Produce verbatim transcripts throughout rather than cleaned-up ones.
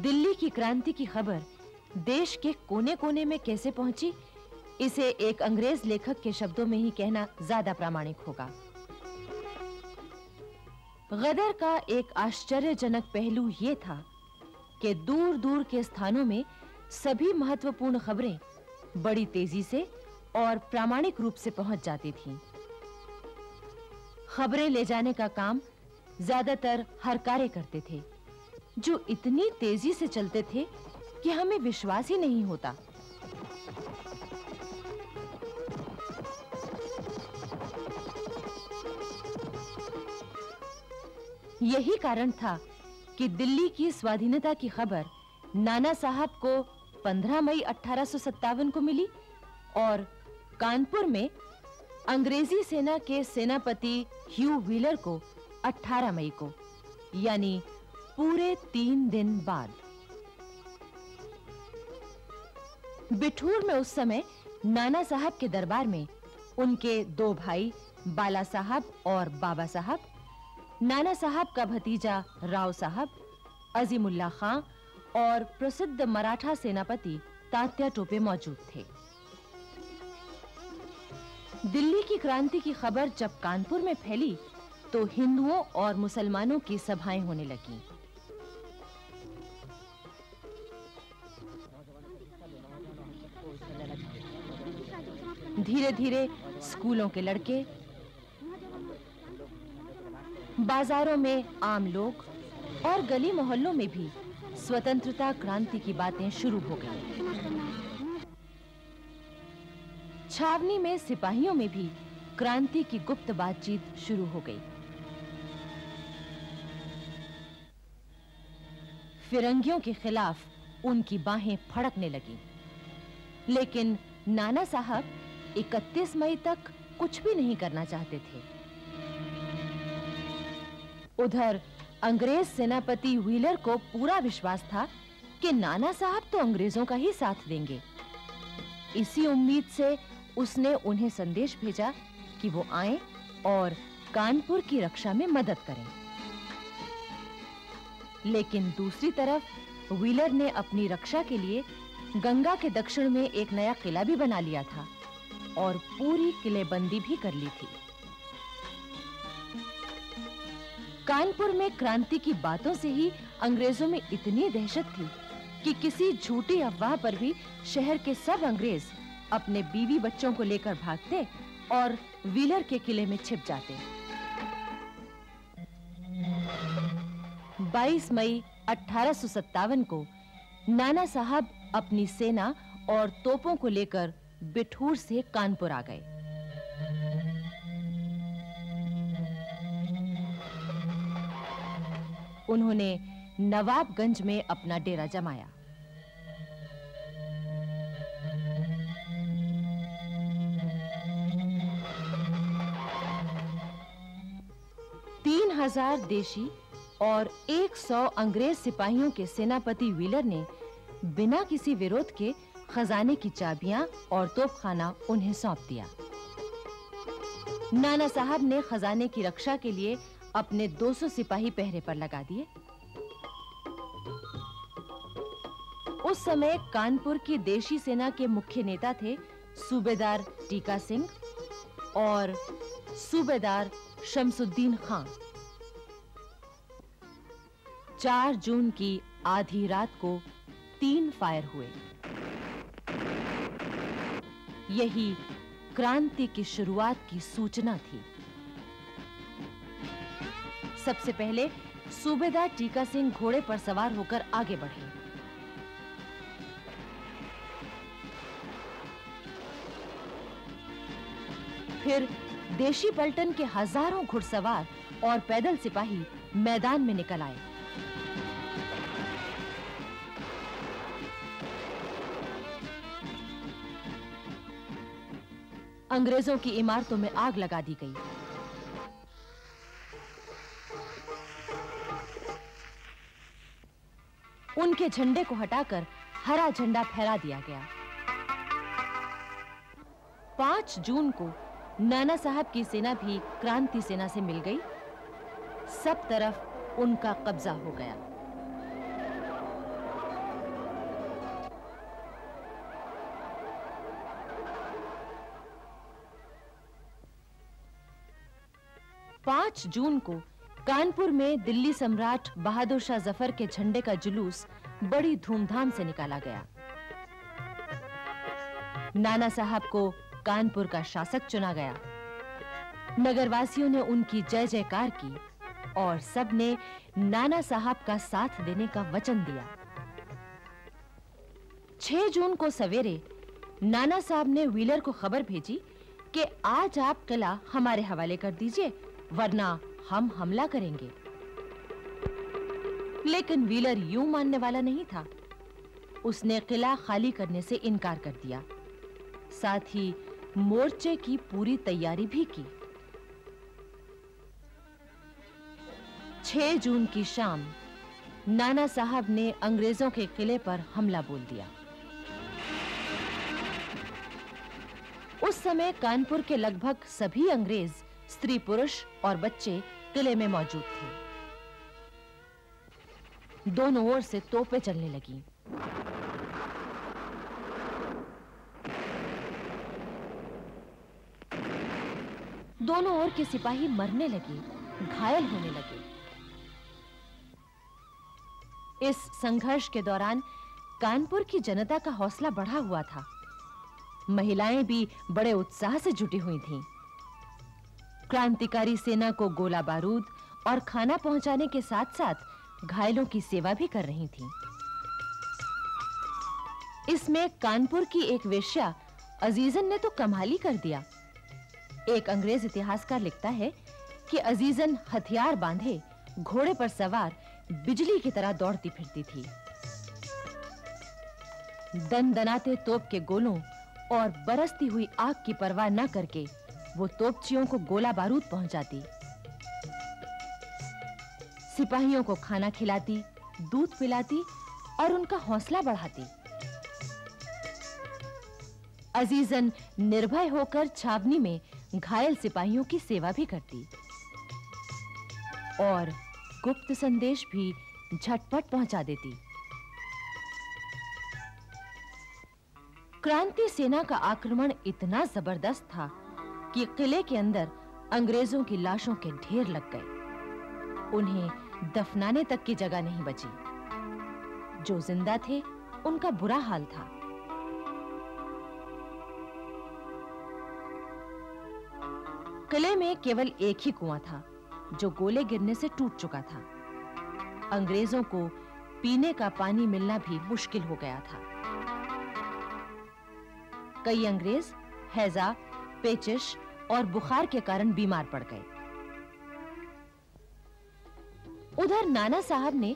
दिल्ली की क्रांति की खबर देश के कोने-कोने में कैसे पहुंची, इसे एक अंग्रेज लेखक के शब्दों में ही कहना ज्यादा प्रामाणिक होगा। गदर का एक आश्चर्यजनक पहलू यह था कि दूर-दूर के स्थानों में सभी महत्वपूर्ण खबरें बड़ी तेजी से और प्रामाणिक रूप से पहुंच जाती थीं। खबरें ले जाने का काम ज्यादातर हर कार्य करते थे, जो इतनी तेजी से चलते थे कि हमें विश्वास ही नहीं होता। यही कारण था कि दिल्ली की स्वाधीनता की खबर नाना साहब को पंद्रह मई अठारह सौ सत्तावन को मिली और कानपुर में अंग्रेजी सेना के सेनापति ह्यू व्हीलर को अठारह मई को, यानी पूरे तीन दिन बाद। बिठूर में उस समय नाना साहब के दरबार में उनके दो भाई बाला साहब और बाबा साहब, नाना साहब का भतीजा राव साहब अजीमुल्ला खान और प्रसिद्ध मराठा सेनापति तात्या टोपे मौजूद थे। दिल्ली की क्रांति की खबर जब कानपुर में फैली तो हिंदुओं और मुसलमानों की सभाएं होने लगीं। धीरे-धीरे स्कूलों के लड़के, बाजारों में आम लोग और गली मोहल्लों में भी स्वतंत्रता क्रांति की बातें शुरू हो गईं। छावनी में सिपाहियों में भी क्रांति की गुप्त बातचीत शुरू हो गई। फिरंगियों के खिलाफ उनकी बाहें फड़कने लगीं, लेकिन नाना साहब इकतीस मई तक कुछ भी नहीं करना चाहते थे। उधर अंग्रेज सेनापति व्हीलर को पूरा विश्वास था कि नाना साहब तो अंग्रेजों का ही साथ देंगे। इसी उम्मीद से उसने उन्हें संदेश भेजा कि वो आएं और कानपुर की रक्षा में मदद करें। लेकिन दूसरी तरफ व्हीलर ने अपनी रक्षा के लिए गंगा के दक्षिण में एक नया किला भी बना लिया था और पूरी किलेबंदी भी कर ली थी। कानपुर में क्रांति की बातों से ही अंग्रेजों में इतनी दहशत थी कि किसी झूठी अफवाह पर भी शहर के सब अंग्रेज अपने बीवी बच्चों को लेकर भागते और व्हीलर के किले में छिप जाते। बाईस मई अठारह सौ सत्तावन को नाना साहब अपनी सेना और तोपों को लेकर बिठूर से कानपुर आ गए। उन्होंने नवाबगंज में अपना डेरा जमाया। तीन हजार देशी और एक सौ अंग्रेज सिपाहियों के सेनापति व्हीलर ने बिना किसी विरोध के खजाने की चाबियां और तोपखाना उन्हें सौंप दिया। नाना साहब ने खजाने की रक्षा के लिए अपने दो सौ सिपाही पहरे पर लगा दिए। उस समय कानपुर की देशी सेना के मुख्य नेता थे सूबेदार टीका सिंह और सूबेदार शमसुद्दीन खान। चार जून की आधी रात को तीन फायर हुए। यही क्रांति की शुरुआत की सूचना थी। सबसे पहले सूबेदार टीका सिंह घोड़े पर सवार होकर आगे बढ़े। फिर देशी पलटन के हजारों घुड़सवार और पैदल सिपाही मैदान में निकल आए। अंग्रेजों की इमारतों में आग लगा दी गई। उनके झंडे को हटाकर हरा झंडा फहरा दिया गया। पांच जून को नाना साहब की सेना भी क्रांति सेना से मिल गई। सब तरफ उनका कब्जा हो गया। पाँच जून को कानपुर में दिल्ली सम्राट बहादुर शाह जफर के झंडे का जुलूस बड़ी धूमधाम से निकाला गया। नाना साहब को कानपुर का शासक चुना गया। नगरवासियों ने उनकी जय जयकार की और सबने नाना साहब का साथ देने का वचन दिया। छह जून को सवेरे नाना साहब ने व्हीलर को खबर भेजी कि आज आप किला हमारे हवाले कर दीजिए वरना हम हमला करेंगे। लेकिन व्हीलर यूं मानने वाला नहीं था। उसने किला खाली करने से इनकार कर दिया। साथ ही मोर्चे की पूरी तैयारी भी की। छह जून की शाम नाना साहब ने अंग्रेजों के किले पर हमला बोल दिया। उस समय कानपुर के लगभग सभी अंग्रेज, स्त्री पुरुष और बच्चे किले में मौजूद थे। दोनों ओर से तोपें चलने लगी। दोनों ओर के सिपाही मरने लगे, घायल होने लगे। इस संघर्ष के दौरान कानपुर की जनता का हौसला बढ़ा हुआ था। महिलाएं भी बड़े उत्साह से जुटी हुई थीं। क्रांतिकारी सेना को गोला बारूद और खाना पहुंचाने के साथ साथ घायलों की सेवा भी कर रही थीं। इसमें कानपुर की एक वेश्या अजीज़न ने तो कमाल ही कर दिया। एक अंग्रेज इतिहासकार लिखता है कि अजीज़न हथियार बांधे घोड़े पर सवार बिजली की तरह दौड़ती फिरती थी। दनदनाते तोप के गोलों और बरसती हुई आग की परवाह न करके वो तोपचियों को गोला बारूद पहुंचाती, सिपाहियों को खाना खिलाती, दूध पिलाती और उनका हौसला बढ़ाती। अजीज़न निर्भय होकर छावनी में घायल सिपाहियों की सेवा भी करती और गुप्त संदेश भी झटपट पहुंचा देती। क्रांति सेना का आक्रमण इतना जबरदस्त था कि किले के अंदर अंग्रेजों की लाशों के ढेर लग गए। उन्हें दफनाने तक की जगह नहीं बची। जो जिंदा थे उनका बुरा हाल था। किले में केवल एक ही कुआं था जो गोले गिरने से टूट चुका था। अंग्रेजों को पीने का पानी मिलना भी मुश्किल हो गया था। कई अंग्रेज हैजा, पेचिश और बुखार के कारण बीमार पड़ गए। उधर नाना साहब ने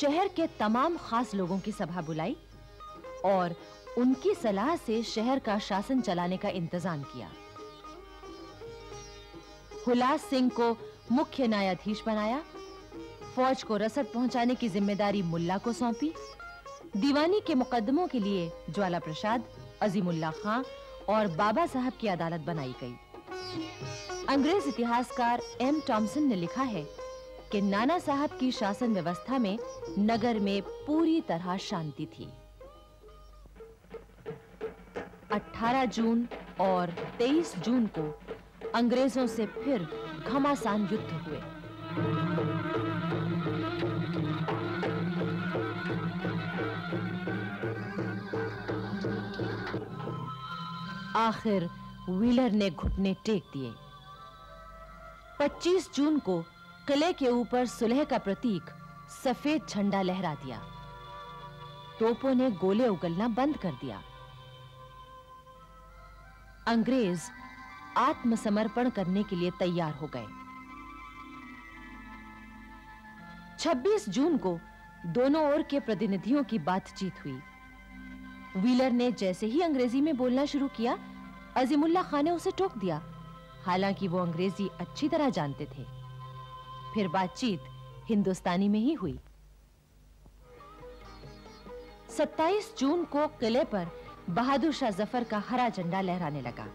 शहर के तमाम खास लोगों की सभा बुलाई और उनकी सलाह से शहर का शासन चलाने का इंतजाम किया। हुलास सिंह को मुख्य न्यायाधीश बनाया। फौज को रसद पहुंचाने की जिम्मेदारी मुल्ला को सौंपी। दीवानी के मुकदमों के लिए ज्वाला प्रसाद, अजीमुल्ला खान और बाबा साहब की अदालत बनाई गई। अंग्रेज इतिहासकार एम टॉमसन ने लिखा है कि नाना साहब की शासन व्यवस्था में नगर में पूरी तरह शांति थी। अठारह जून और तेईस जून को अंग्रेजों से फिर घमासान युद्ध हुए। आखिर व्हीलर ने घुटने टेक दिए। पच्चीस जून को किले के ऊपर सुलह का प्रतीक सफेद झंडा लहरा दिया। तोपों ने गोले उगलना बंद कर दिया। अंग्रेज आत्मसमर्पण करने के लिए तैयार हो गए। छब्बीस जून को दोनों ओर के प्रतिनिधियों की बातचीत हुई। व्हीलर ने जैसे ही अंग्रेजी में बोलना शुरू किया, अजीमुल्ला खान ने उसे टोक दिया, हालांकि वो अंग्रेजी अच्छी तरह जानते थे। फिर बातचीत हिंदुस्तानी में ही हुई। सत्ताईस जून को किले पर बहादुर शाह जफर का हरा झंडा लहराने लगा।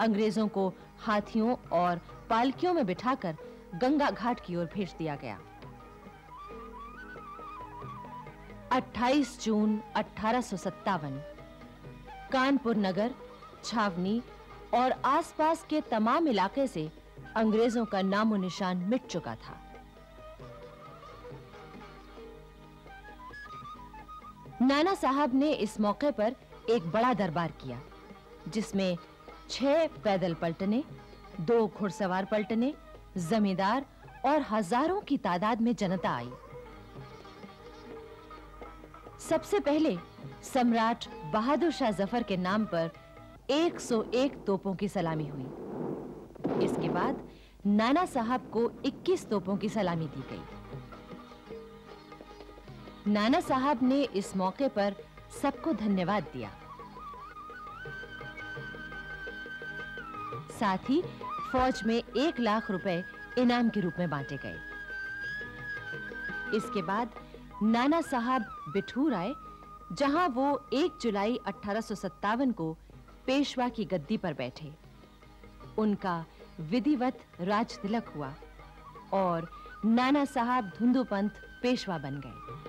अंग्रेजों को हाथियों और पालकियों में बिठाकर गंगा घाट की ओर भेज दिया गया। अट्ठाईस जून अठारह सौ सत्तावन कानपुर नगर, छावनी और आसपास के तमाम इलाके से अंग्रेजों का नामो निशान मिट चुका था। नाना साहब ने इस मौके पर एक बड़ा दरबार किया जिसमें छह पैदल पलटने, दो घुड़सवार पलटने, जमींदार और हजारों की तादाद में जनता आई। सबसे पहले सम्राट बहादुर शाह जफर के नाम पर एक सौ एक तोपों की सलामी हुई। इसके बाद नाना साहब को इक्कीस तोपों की सलामी दी गई। नाना साहब ने इस मौके पर सबको धन्यवाद दिया। साथ ही फौज में एक लाख रुपए इनाम के रूप में बांटे गए। इसके बाद नाना साहब बिठूर आए जहां वो एक जुलाई अठारह सौ सत्तावन को पेशवा की गद्दी पर बैठे। उनका विधिवत राज तिलक हुआ और नाना साहब धुंदुपंथ पेशवा बन गए।